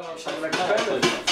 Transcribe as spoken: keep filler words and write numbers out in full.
Selamat pagi.